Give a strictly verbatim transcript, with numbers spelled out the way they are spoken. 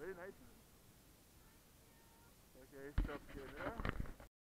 Very nice. Okay, stop here.